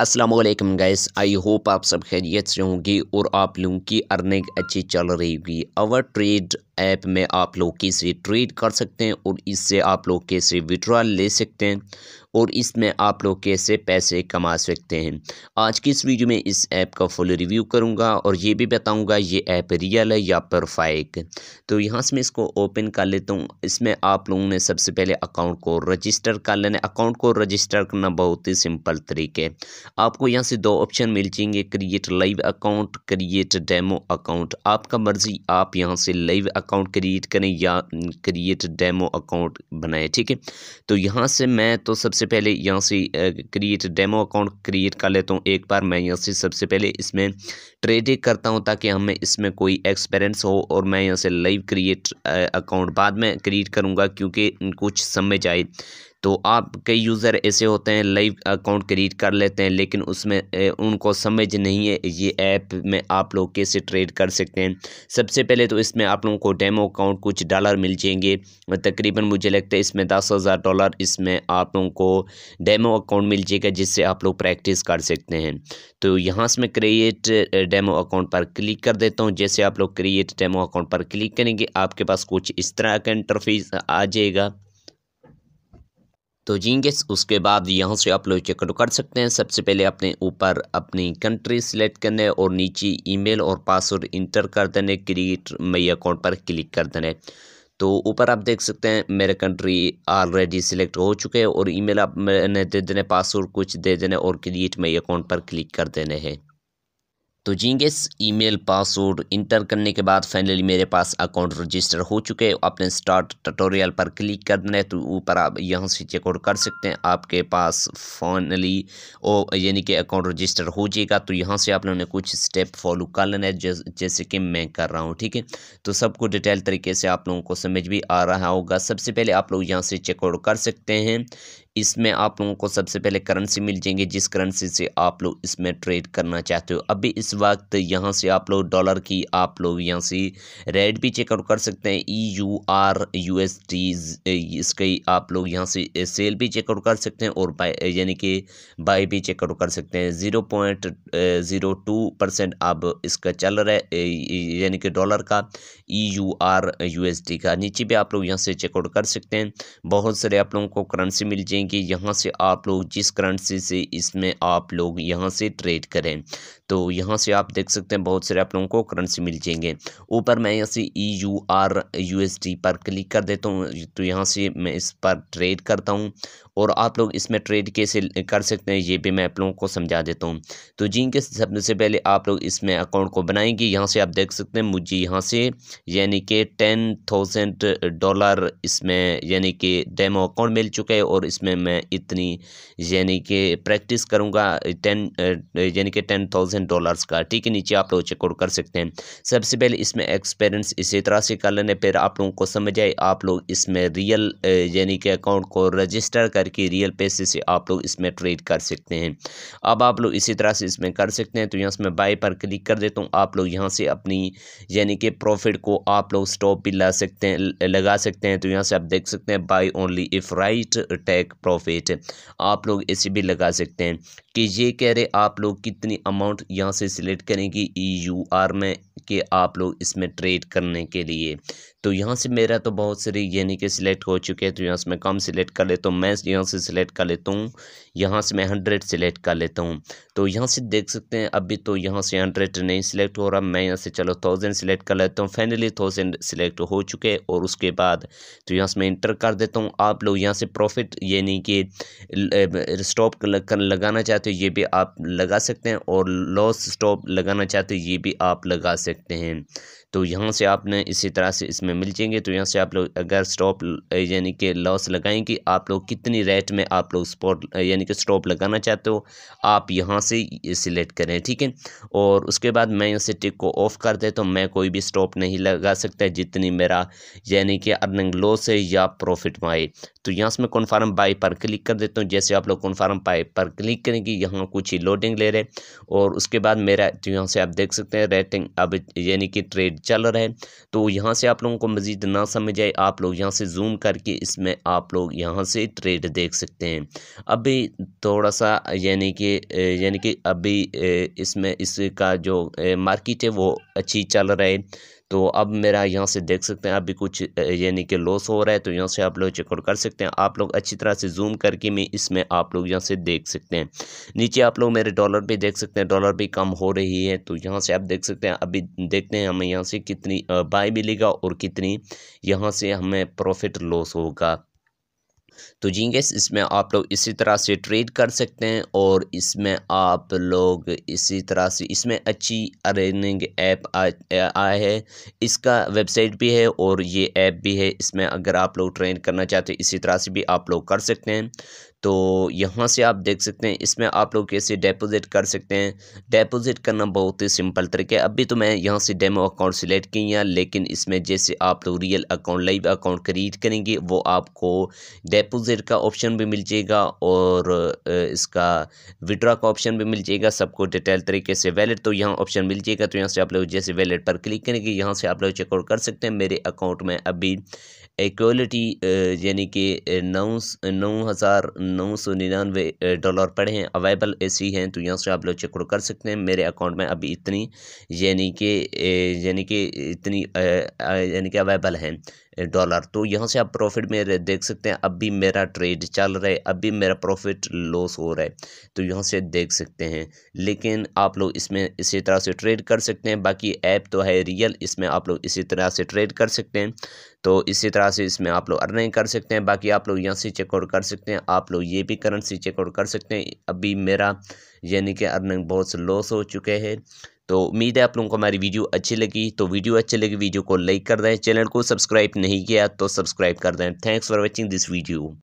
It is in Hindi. अस्सलामुअलैकुम गाइस, आई होप आप सब खैरियत से होंगी और आप लोगों की अर्निंग अच्छी चल रही होगी। आवर ट्रेड ऐप में आप लोग कैसे ट्रेड कर सकते हैं और इससे आप लोग कैसे विड्रॉल ले सकते हैं और इसमें आप लोग कैसे पैसे कमा सकते हैं। आज की इस वीडियो में इस ऐप का फुल रिव्यू करूंगा और ये भी बताऊंगा ये ऐप रियल है या पर फेक। तो यहाँ से मैं इसको ओपन कर लेता हूँ। इसमें आप लोगों ने सबसे पहले अकाउंट को रजिस्टर कर लेना। अकाउंट को रजिस्टर करना बहुत ही सिंपल तरीके। आपको यहाँ से दो ऑप्शन मिल जाएंगे, create live account, create demo account. आपका मर्जी, आप यहाँ से लाइव अकाउंट क्रिएट करें या क्रिएट डेमो अकाउंट बनाएं। ठीक है, तो यहाँ से मैं तो सबसे पहले यहाँ से क्रिएट डेमो अकाउंट क्रिएट कर लेता हूँ। एक बार मैं यहाँ से सबसे पहले इसमें ट्रेडिंग करता हूँ ताकि हमें इसमें कोई एक्सपीरियंस हो, और मैं यहाँ से लाइव क्रिएट अकाउंट बाद में क्रिएट करूँगा क्योंकि कुछ समझ आए। तो आप कई यूज़र ऐसे होते हैं लाइव अकाउंट क्रिएट कर लेते हैं लेकिन उसमें उनको समझ नहीं है ये ऐप में आप लोग कैसे ट्रेड कर सकते हैं। सबसे पहले तो इसमें आप लोगों को डेमो अकाउंट कुछ डॉलर मिल जाएंगे, तकरीबन मुझे लगता है इसमें $10,000 इसमें आप लोगों को डेमो अकाउंट मिल जाएगा जिससे आप लोग प्रैक्टिस कर सकते हैं। तो यहाँ से मैं क्रिएट डेमो अकाउंट पर क्लिक कर देता हूँ। जैसे आप लोग क्रिएट डेमो अकाउंट पर क्लिक करेंगे आपके पास कुछ इस तरह का इंटरफेस आ जाएगा। तो जिंगेस उसके बाद यहाँ से आप लोग चेकआउट कर सकते हैं। सबसे पहले अपने ऊपर अपनी कंट्री सेलेक्ट करना है और नीचे ईमेल और पासवर्ड इंटर कर देना है। क्रिएट माई अकाउंट पर क्लिक कर देना है। तो ऊपर आप देख सकते हैं मेरे कंट्री ऑलरेडी सिलेक्ट हो चुके हैं और ईमेल आप मैंने दे देना, पासवर्ड कुछ दे देना और क्रिएट माई अकाउंट पर क्लिक कर देना है। तो जिंगेस ईमेल पासवर्ड इंटर करने के बाद फाइनली मेरे पास अकाउंट रजिस्टर हो चुके हैं। अपने स्टार्ट ट्यूटोरियल पर क्लिक कर देना है। तो ऊपर आप यहां से चेकआउट कर सकते हैं, आपके पास फाइनली यानी कि अकाउंट रजिस्टर हो जाएगा। तो यहां से आप लोगों ने कुछ स्टेप फॉलो कर लेना है जैसे कि मैं कर रहा हूं। ठीक है, तो सबको डिटेल तरीके से आप लोगों को समझ भी आ रहा होगा। सबसे पहले आप लोग यहाँ से चेकआउट कर सकते हैं। इसमें आप लोगों को सबसे पहले करेंसी मिल जाएंगे जिस करेंसी से आप लोग इसमें ट्रेड करना चाहते हो। अभी इस वक्त यहाँ से आप लोग डॉलर की आप लोग यहाँ से रेट भी चेकआउट कर सकते हैं, EUR USD इसके आप लोग यहाँ से सेल भी चेकआउट कर सकते हैं और बाय यानी कि बाय भी चेकआउट कर सकते हैं। 0.02% अब इसका चल रहा है यानी कि डॉलर का, EUR USD का। नीचे भी आप लोग यहाँ से चेकआउट कर सकते हैं। बहुत सारे आप लोगों को करेंसी मिल जाएंगे कि यहाँ से आप लोग जिस करेंसी से इसमें आप लोग यहाँ से ट्रेड करें। तो यहाँ से आप देख सकते हैं बहुत सारे आप लोगों को करेंसी मिल जाएंगे। ऊपर मैं यहाँ से EUR USD पर क्लिक कर देता हूँ। तो यहाँ से मैं इस पर ट्रेड करता हूँ और आप लोग इसमें ट्रेड कैसे कर सकते हैं ये भी मैं आप लोगों को समझा देता हूँ। तो जिनके सबसे पहले आप लोग इसमें अकाउंट को बनाएंगे। यहाँ से आप देख सकते हैं मुझे यहाँ से यानी कि $10,000 इसमें यानी कि डेमो अकाउंट मिल चुका है और इसमें मैं इतनी यानी कि प्रैक्टिस करूँगा $10,000 का। ठीक है, नीचे आप लोग चेकआउट कर सकते हैं। सबसे पहले इसमें एक्सपेरियंस इसी तरह से कर लेने पर आप लोगों को समझ आए। आप लोग इसमें रियल यानी कि अकाउंट को रजिस्टर करके रियल पैसे से आप लोग इसमें ट्रेड कर सकते हैं। अब आप लोग इसी तरह से इसमें कर सकते हैं। तो यहाँ से मैं बाय पर क्लिक कर देता हूँ। आप लोग यहाँ से अपनी यानी कि प्रॉफिट को आप लोग स्टॉप भी ला सकते हैं, लगा सकते हैं। तो यहाँ से आप देख सकते हैं buy only if right take profit, आप लोग ऐसे भी लगा सकते हैं कि ये कह रहे आप लोग कितनी अमाउंट यहाँ से सिलेक्ट करेंगे EUR में कि आप लोग इसमें ट्रेड करने के लिए। तो यहाँ से मेरा तो बहुत सारे यानी कि सिलेक्ट हो चुके हैं। तो यहाँ से मैं कम सिलेक्ट कर लेता हूँ, मैं यहाँ से सिलेक्ट कर लेता हूँ, यहाँ से मैं 100 सिलेक्ट कर लेता हूँ। तो यहाँ से देख सकते हैं अभी तो यहाँ से 100 नहीं सिलेक्ट हो रहा। मैं यहाँ से चलो 1000 सिलेक्ट कर लेता हूँ। फाइनली 1000 सिलेक्ट हो चुके हैं और उसके बाद तो यहाँ से मैं इंटर कर देता हूँ। आप लोग यहाँ से प्रॉफिट यानी कि स्टॉप लगाना चाहते हो ये भी आप लगा सकते हैं और लॉस स्टॉप लगाना चाहते हो ये भी आप लगा सकते हैं। तो यहाँ से आपने इसी तरह से इसमें मिल जाएंगे। तो यहाँ से आप लोग अगर स्टॉप यानी कि लॉस लगाएंगे आप लोग कितनी रेट में आप लोग स्पॉट यानी कि स्टॉप लगाना चाहते हो आप यहाँ से सिलेक्ट करें। ठीक है, और उसके बाद मैं यहाँ से टिक को ऑफ कर देता हूँ। मैं कोई भी स्टॉप नहीं लगा सकता जितनी मेरा यानी कि अर्निंग लॉस है या प्रॉफिट में आए। तो यहाँ से मैं कन्फर्म बाय पर क्लिक कर देता हूँ। जैसे आप लोग कन्फर्म बाय पर क्लिक करेंगे यहाँ कुछ ही लोडिंग ले रहे हैं और उसके बाद मेरा तो यहाँ से आप देख सकते हैं रेटिंग अब यानी कि ट्रेड चल रहा है। तो यहाँ से आप लोगों को मज़ीद ना समझ आए, आप लोग यहाँ से जूम करके इसमें आप लोग यहाँ से ट्रेड देख सकते हैं। अभी थोड़ा सा यानी कि अभी इसमें इसका जो मार्केट है वो अच्छी चल रहा है। तो अब मेरा यहाँ से देख सकते हैं अभी कुछ यानी कि लॉस हो रहा है, तो यहाँ से आप लोग चेकआउट कर सकते हैं। आप लोग अच्छी तरह से जूम करके मैं इसमें आप लोग यहाँ से देख सकते हैं। नीचे आप लोग मेरे डॉलर भी देख सकते हैं, डॉलर भी कम हो रही है। तो यहाँ से आप देख सकते हैं। अभी देखते हैं हमें यहाँ से कितनी बाय मिलेगा और कितनी यहाँ से हमें प्रॉफिट लॉस होगा। तो जी गैस, इसमें आप लोग इसी तरह से ट्रेड कर सकते हैं और इसमें आप लोग इसी तरह से इसमें अच्छी अर्निंग ऐप आया है, इसका वेबसाइट भी है और ये ऐप भी है। इसमें अगर आप लोग ट्रेड करना चाहते हैं इसी तरह से भी आप लोग कर सकते हैं। तो यहाँ से आप देख सकते हैं इसमें आप लोग कैसे डिपॉजिट कर सकते हैं। डिपॉजिट करना बहुत ही सिंपल तरीका है। अभी तो मैं यहाँ से डेमो अकाउंट सेलेक्ट किया, लेकिन इसमें जैसे आप लोग real account live account create करेंगे वो आपको डिपॉजिट का ऑप्शन भी मिल जाएगा और इसका विड्रॉ का ऑप्शन भी मिल जाएगा, सबको डिटेल तरीके से वैलेट तो यहाँ ऑप्शन मिल जाएगा। तो यहाँ से आप लोग जैसे वैलेट पर क्लिक करेंगे यहाँ से आप लोग चेकआउट कर सकते हैं। मेरे अकाउंट में अभी इक्वलिटी यानी कि 9,999 डॉलर पड़े हैं, अवेलेबल ऐसी हैं। तो यहाँ से आप लोग चेकआउट कर सकते हैं। मेरे अकाउंट में अभी इतनी यानी कि अवेलेबल हैं डॉलर। तो यहाँ से आप प्रॉफिट में देख सकते हैं। अभी मेरा ट्रेड चल रहा है, अभी मेरा प्रॉफिट लॉस हो रहा है, तो यहाँ से देख सकते हैं। लेकिन आप लोग इसमें इसी तरह से ट्रेड कर सकते हैं। बाकी ऐप तो है रियल, इसमें आप लोग इसी तरह से ट्रेड कर सकते हैं। तो इसी तरह से इसमें आप लोग अर्निंग कर सकते हैं। बाकी आप लोग यहाँ से चेकआउट कर सकते हैं। आप लोग ये भी करेंसी चेकआउट कर सकते हैं। अभी मेरा यानी कि अर्निंग बहुत से लॉस हो चुके हैं। तो उम्मीद है आप लोगों को हमारी वीडियो अच्छी लगी। तो वीडियो को लाइक कर दें, चैनल को सब्सक्राइब नहीं किया तो सब्सक्राइब कर दें। Thanks for watching this video.